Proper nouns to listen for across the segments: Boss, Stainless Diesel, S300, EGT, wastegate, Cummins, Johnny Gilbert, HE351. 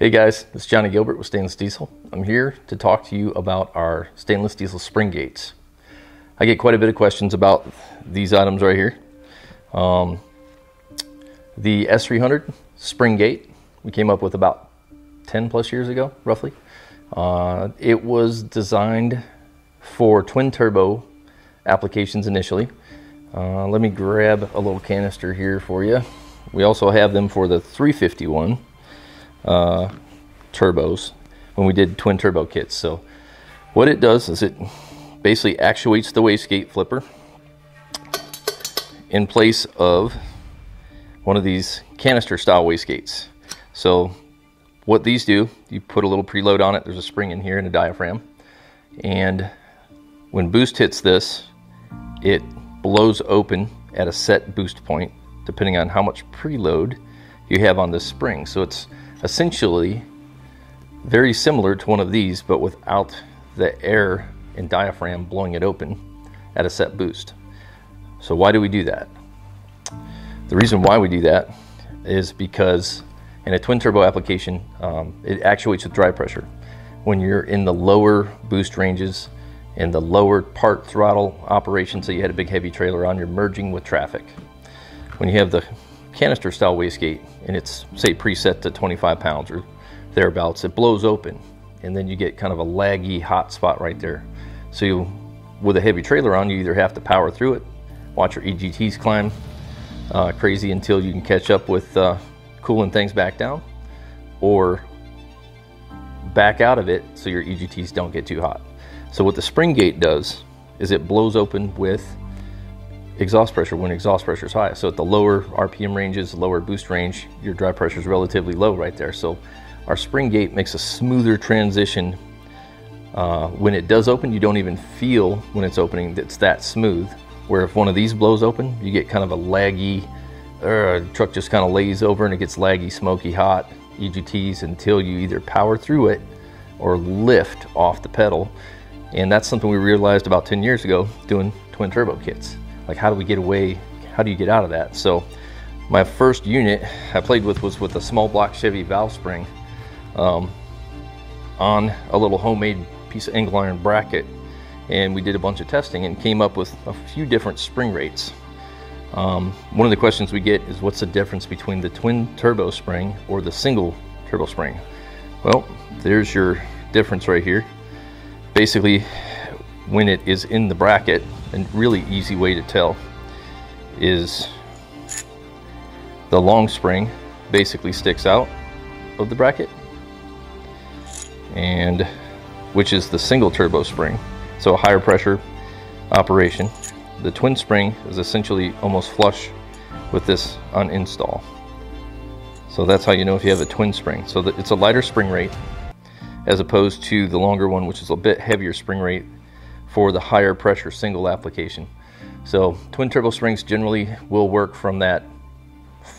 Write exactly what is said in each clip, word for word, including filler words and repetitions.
Hey guys, it's Johnny Gilbert with Stainless Diesel. I'm here to talk to you about our stainless diesel spring gates. I get quite a bit of questions about these items right here. Um, the S three hundred spring gate, we came up with about ten plus years ago, roughly. Uh, it was designed for twin turbo applications initially. Uh, let me grab a little canister here for you. We also have them for the three fifty-one. Uh, turbos when we did twin turbo kits. So what it does is it basically actuates the wastegate flipper in place of one of these canister style wastegates. So what these do, you put a little preload on it, there's a spring in here and a diaphragm, and when boost hits this, it blows open at a set boost point depending on how much preload you have on this spring. So it's essentially very similar to one of these, but without the air and diaphragm blowing it open at a set boost. So why do we do that? The reason why we do that is because in a twin turbo application, um, it actuates with dry pressure. When you're in the lower boost ranges and the lower part throttle operation, so you had a big heavy trailer on, you're merging with traffic. When you have the canister style wastegate and it's, say, preset to twenty-five pounds or thereabouts, it blows open and then you get kind of a laggy hot spot right there. So you, with a heavy trailer on, you either have to power through it, watch your E G Ts climb uh, crazy until you can catch up with uh, cooling things back down, or back out of it so your E G Ts don't get too hot. So what the spring gate does is it blows open with exhaust pressure when exhaust pressure is high. So at the lower R P M ranges, lower boost range, your dry pressure is relatively low right there. So our spring gate makes a smoother transition. Uh, when it does open, you don't even feel when it's opening that's that smooth. Where if one of these blows open, you get kind of a laggy, uh, truck just kind of lays over and it gets laggy, smoky, hot, E G Ts, until you either power through it or lift off the pedal. And that's something we realized about ten years ago doing twin turbo kits. Like, how do we get away? How do you get out of that? So my first unit I played with was with a small block Chevy valve spring um, on a little homemade piece of angle iron bracket. And we did a bunch of testing and came up with a few different spring rates. Um, one of the questions we get is, what's the difference between the twin turbo spring or the single turbo spring? Well, there's your difference right here. Basically, when it is in the bracket, a really easy way to tell is the long spring basically sticks out of the bracket, and which is the single turbo spring, so a higher pressure operation. The twin spring is essentially almost flush with this on install. So that's how you know if you have a twin spring. So that it's a lighter spring rate as opposed to the longer one, which is a bit heavier spring rate for the higher pressure single application. So twin turbo springs generally will work from that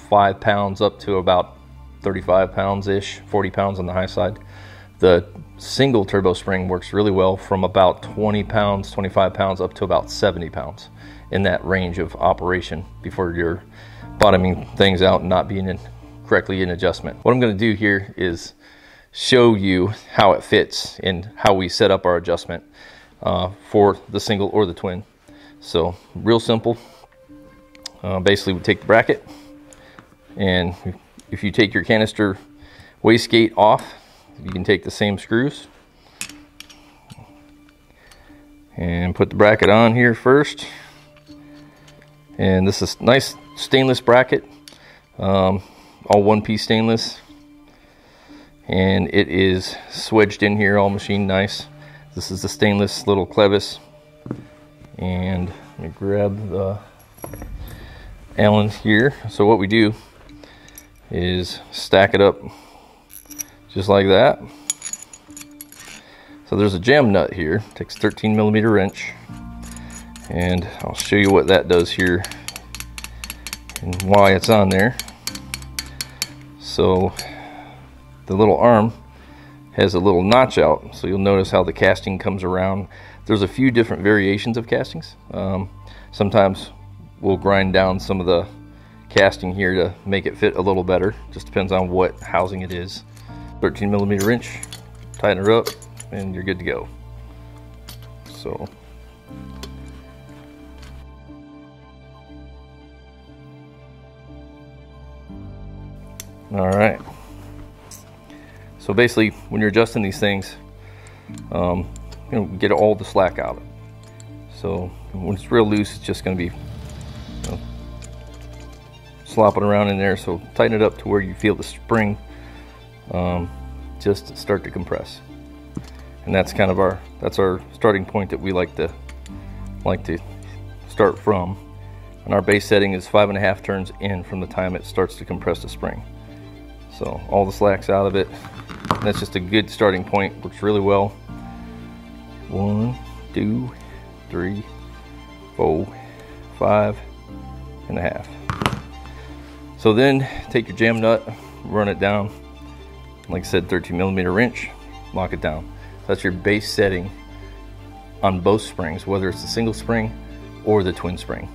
five pounds up to about thirty-five pounds-ish, forty pounds on the high side. The single turbo spring works really well from about twenty pounds, twenty-five pounds up to about seventy pounds, in that range of operation before you're bottoming things out and not being in correctly in adjustment. What I'm gonna do here is show you how it fits and how we set up our adjustment Uh, for the single or the twin. So real simple. Uh, basically, we take the bracket, and if you take your canister wastegate off, you can take the same screws and put the bracket on here first. And this is nice stainless bracket, um, all one-piece stainless, and it is swedged in here, all machined nice. This is the stainless little clevis, and let me grab the Allen here. So what we do is stack it up just like that. So there's a jam nut here. It takes thirteen millimeter wrench, and I'll show you what that does here and why it's on there. So the little arm has a little notch out, so you'll notice how the casting comes around. There's a few different variations of castings. Um, sometimes we'll grind down some of the casting here to make it fit a little better. Just depends on what housing it is. thirteen millimeter wrench, tighten her up, and you're good to go. So all right, so basically when you're adjusting these things, um, you know, get all the slack out of it. So when it's real loose, it's just going to be, you know, slopping around in there. So tighten it up to where you feel the spring um, just start to compress, and that's kind of our that's our starting point that we like to like to start from. And our base setting is five and a half turns in from the time it starts to compress the spring. So all the slack's out of it. And that's just a good starting point. Works really well. One, two, three, four, five and a half. So then take your jam nut, run it down. Like I said, thirteen millimeter wrench, lock it down. That's your base setting on both springs, whether it's the single spring or the twin spring.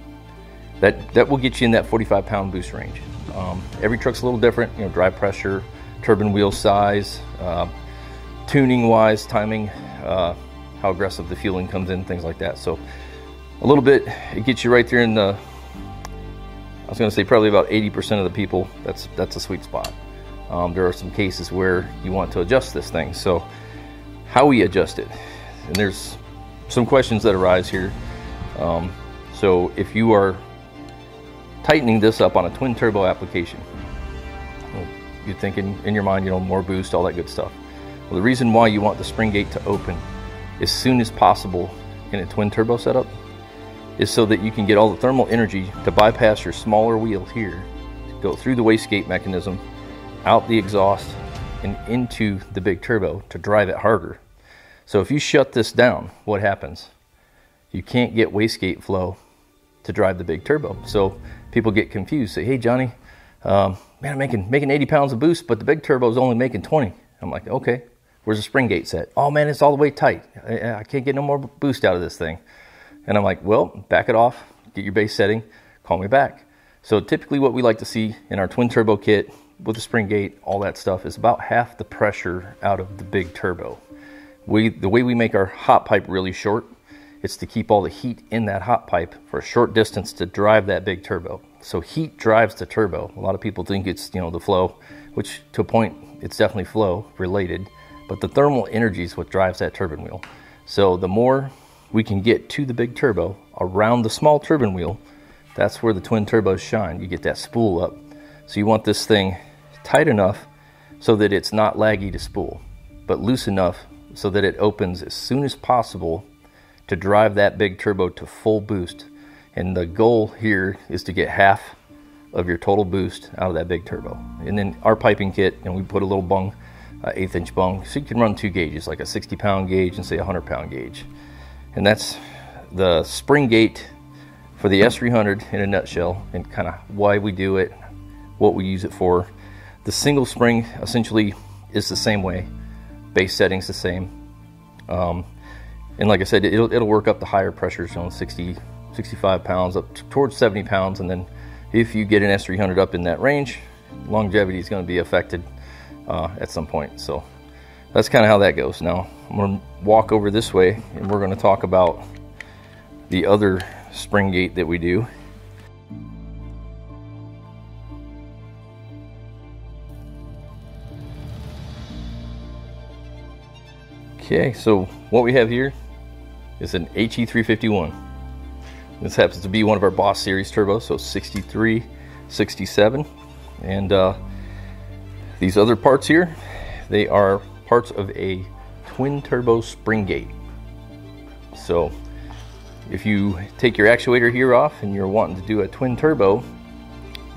That that will get you in that forty-five pound boost range. Um, every truck's a little different, you know, drive pressure, turbine wheel size, uh, tuning wise, timing, uh, how aggressive the fueling comes in, things like that. So a little bit, it gets you right there in the, I was gonna say probably about eighty percent of the people, that's that's a sweet spot. Um, there are some cases where you want to adjust this thing. So how we adjust it, and there's some questions that arise here. Um, so if you are tightening this up on a twin turbo application, you're thinking in your mind, you know, more boost, all that good stuff. Well, the reason why you want the spring gate to open as soon as possible in a twin turbo setup is so that you can get all the thermal energy to bypass your smaller wheel here, go through the wastegate mechanism, out the exhaust, and into the big turbo to drive it harder. So if you shut this down, what happens? You can't get wastegate flow to drive the big turbo. So people get confused, say, hey Johnny, um, man, I'm making, making eighty pounds of boost, but the big turbo is only making twenty. I'm like, okay, where's the spring gate set? Oh man, it's all the way tight. I, I can't get no more boost out of this thing. And I'm like, well, back it off, get your base setting, call me back. So typically what we like to see in our twin turbo kit with the spring gate, all that stuff, is about half the pressure out of the big turbo. We, the way we make our hot pipe really short, it's to keep all the heat in that hot pipe for a short distance to drive that big turbo. So heat drives the turbo. A lot of people think it's, you know, the flow, which to a point, it's definitely flow related, but the thermal energy is what drives that turbine wheel. So the more we can get to the big turbo around the small turbine wheel, that's where the twin turbos shine. You get that spool up. So you want this thing tight enough so that it's not laggy to spool, but loose enough so that it opens as soon as possible to drive that big turbo to full boost. And the goal here is to get half of your total boost out of that big turbo. And then our piping kit, and we put a little bung, uh, eighth inch bung, so you can run two gauges, like a sixty pound gauge and say a one hundred pound gauge. And that's the spring gate for the S three hundred in a nutshell, and kind of why we do it, what we use it for. The single spring essentially is the same way, base setting's the same. Um, And like I said, it'll, it'll work up to higher pressures, you know, sixty, sixty-five pounds up towards seventy pounds. And then if you get an S three hundred up in that range, longevity is going to be affected uh, at some point. So that's kind of how that goes. Now I'm going to walk over this way and we're going to talk about the other spring gate that we do. Okay, so what we have here is an H E three fifty-one. This happens to be one of our Boss series turbos, so sixty-three, sixty-seven. And uh, these other parts here, they are parts of a twin turbo spring gate. So if you take your actuator here off and you're wanting to do a twin turbo,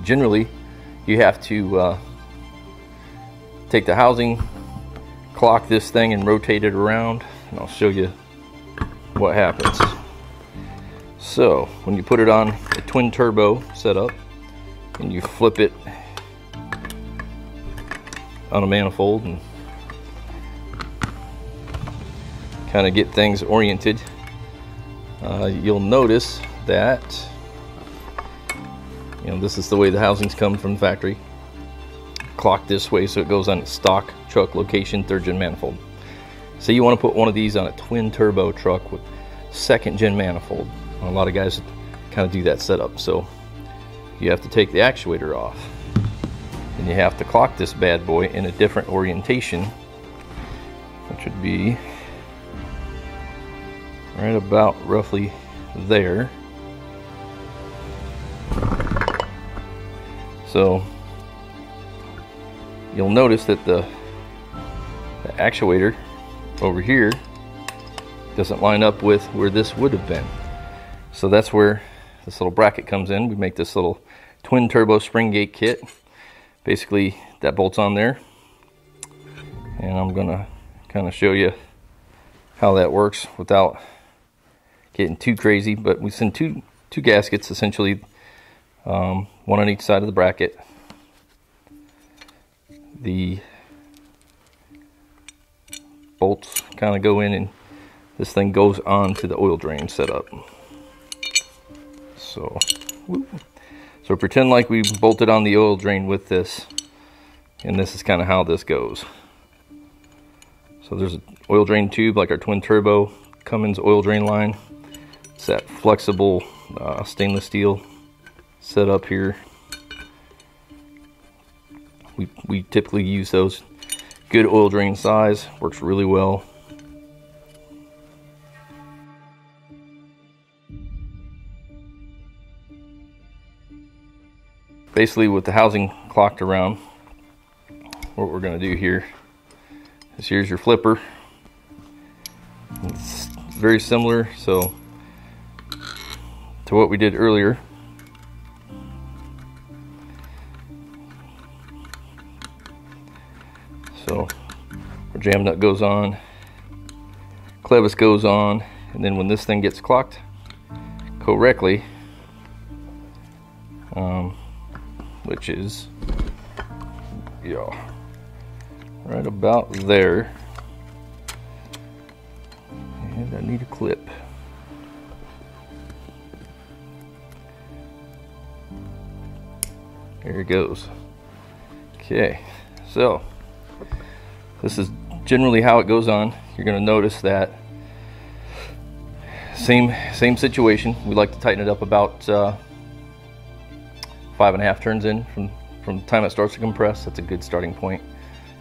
generally you have to uh, take the housing, clock this thing and rotate it around, and I'll show you what happens. So when you put it on a twin turbo setup and you flip it on a manifold and kind of get things oriented, uh, you'll notice that, you know, this is the way the housings come from the factory. clock this way so it goes on its stock truck location, third gen manifold. So you want to put one of these on a twin turbo truck with second gen manifold. A lot of guys kind of do that setup. So you have to take the actuator off and you have to clock this bad boy in a different orientation, which would be right about roughly there. So you'll notice that the, the actuator over here doesn't line up with where this would have been. So that's where this little bracket comes in. We make this little twin turbo spring gate kit. Basically that bolts on there, and I'm gonna kind of show you how that works without getting too crazy. But we send two two gaskets essentially, um, one on each side of the bracket. The bolts kind of go in, and this thing goes on to the oil drain setup. So, whoop. So pretend like we bolted on the oil drain with this, and this is kind of how this goes. So there's an oil drain tube, like our twin turbo Cummins oil drain line. It's that flexible uh, stainless steel setup here. We, we typically use those. Good oil drain size, works really well. Basically, with the housing clocked around, what we're going to do here is here's your flipper. It's very similar so to what we did earlier. So our jam nut goes on, clevis goes on, and then when this thing gets clocked correctly, um, which is, yeah, right about there. And I need a clip. There it goes. Okay, so this is generally how it goes on. You're gonna notice that same same situation. We like to tighten it up about uh, five and a half turns in from from the time it starts to compress. That's a good starting point.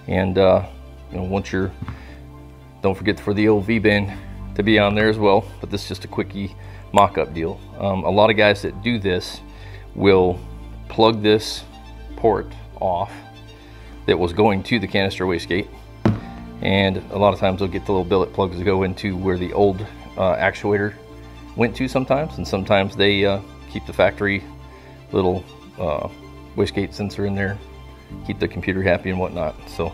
And uh, you know, once you're, don't forget for the old V-bend to be on there as well. But this is just a quickie mock-up deal. Um, a lot of guys that do this will plug this port off that was going to the canister wastegate, and a lot of times they'll get the little billet plugs to go into where the old uh, actuator went to sometimes, and sometimes they uh, keep the factory little Uh, wastegate sensor in there, keep the computer happy and whatnot. So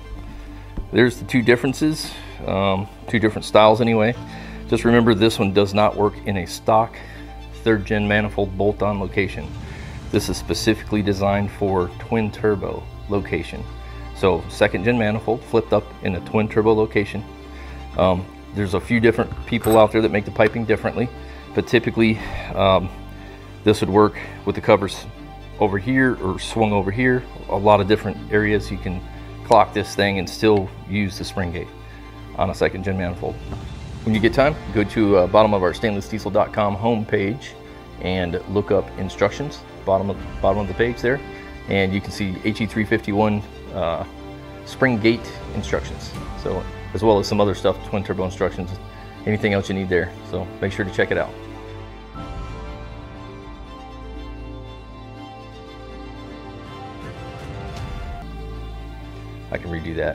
there's the two differences, um, two different styles anyway. Just remember, this one does not work in a stock third gen manifold bolt-on location. This is specifically designed for twin turbo location. So second gen manifold flipped up in a twin turbo location. Um, there's a few different people out there that make the piping differently, but typically um, this would work with the covers over here or swung over here. A lot of different areas you can clock this thing and still use the spring gate on a second gen manifold. When you get time, go to uh, bottom of our stainless diesel dot com homepage and look up instructions, bottom of, bottom of the page there, and you can see H E three fifty-one uh, spring gate instructions, so as well as some other stuff, twin turbo instructions, anything else you need there. So make sure to check it out. I can redo that.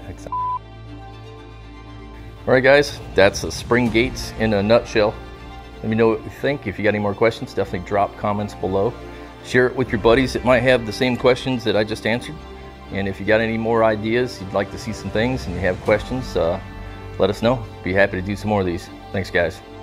All right, guys, that's the spring gates in a nutshell. Let me know what you think. If you got any more questions, definitely drop comments below. Share it with your buddies that might have the same questions that I just answered. And if you got any more ideas, you'd like to see some things, and you have questions, uh, let us know. Be happy to do some more of these. Thanks, guys.